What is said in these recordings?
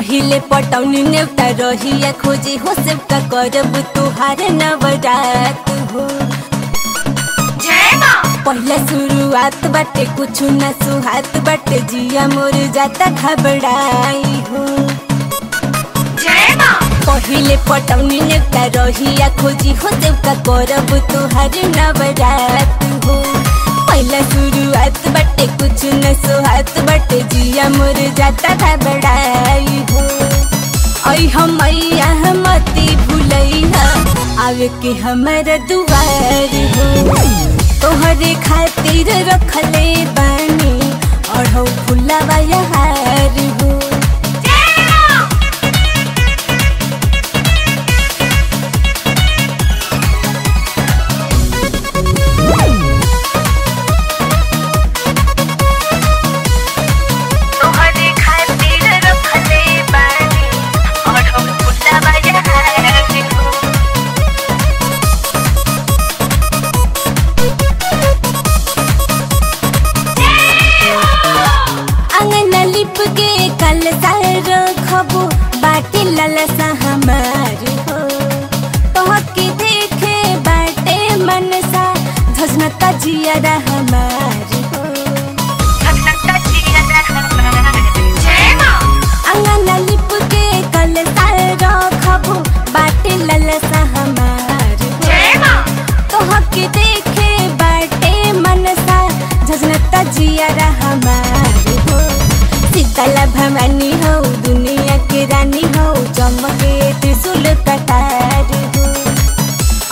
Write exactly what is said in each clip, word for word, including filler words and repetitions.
पहिले पटौनी नेवता रहिया खोजे हो सबका करब तुहारे नवरात हो। पहला शुरुआत बाटे कुछ न सुहात बाटे जिया मोर जाता घबराई हो। पहिले पटौनी नेवता रहिया खोजी हो सबका करब तुहारे नवरात हो। पहला शुरुआत बाटे कुछ न सुहात बाटे जिया मोर जाता घबराई हो। ऐ हमैया हमती भुलैया आवे के हमारा दुआर हो। तोहरे खातिर रखले बानी अढ़हु फुलवा यार हो। शीतला भवानी हो दुनिया के रानी हो चमके त्रिशूल कटार हो।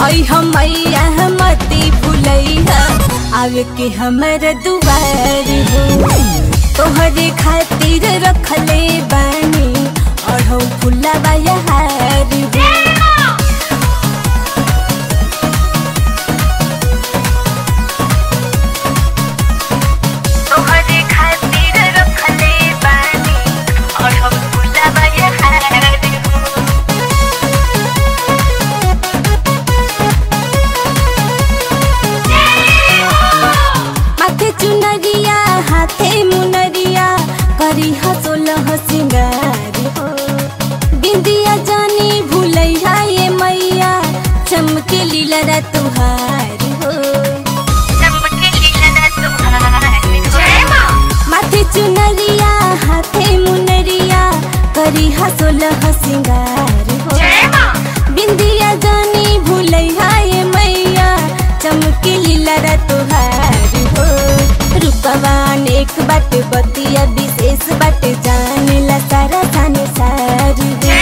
ऐ हमैया हमती भुलैया आवे के हमारा दुआर हो। तोहरे खातिर रखले बानी अढ़हु फुलवा यार हो। बिंदिया जानी भुलैया ये मैया चमके लीला तुहार हो। रूपवा अनेक बाटे बतिया विशेष बाटे जाने ला सारा जाने सार हो।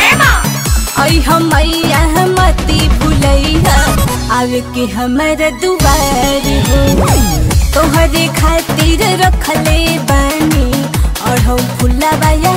ऐ हमैया हमती भुलैया आवे के हमारा दुआर हो। तोहरे खातिर रखले बानी अढ़हु फुलवा यार हो।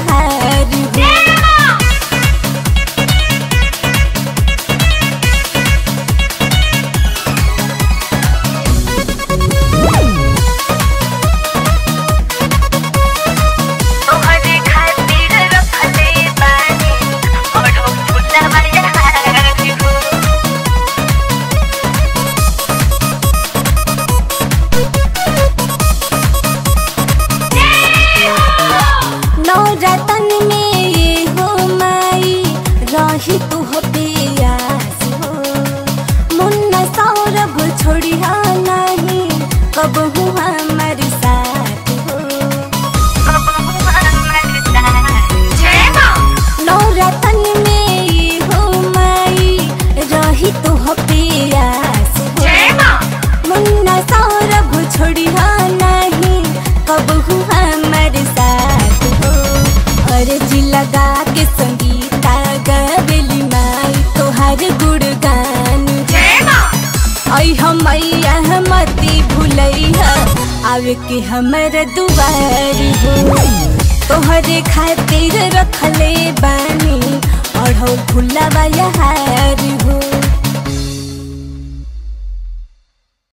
आवे के हमारा दुआर हो। तोहरे खातिर रखले बानी अढ़हु फुलवा यार हो।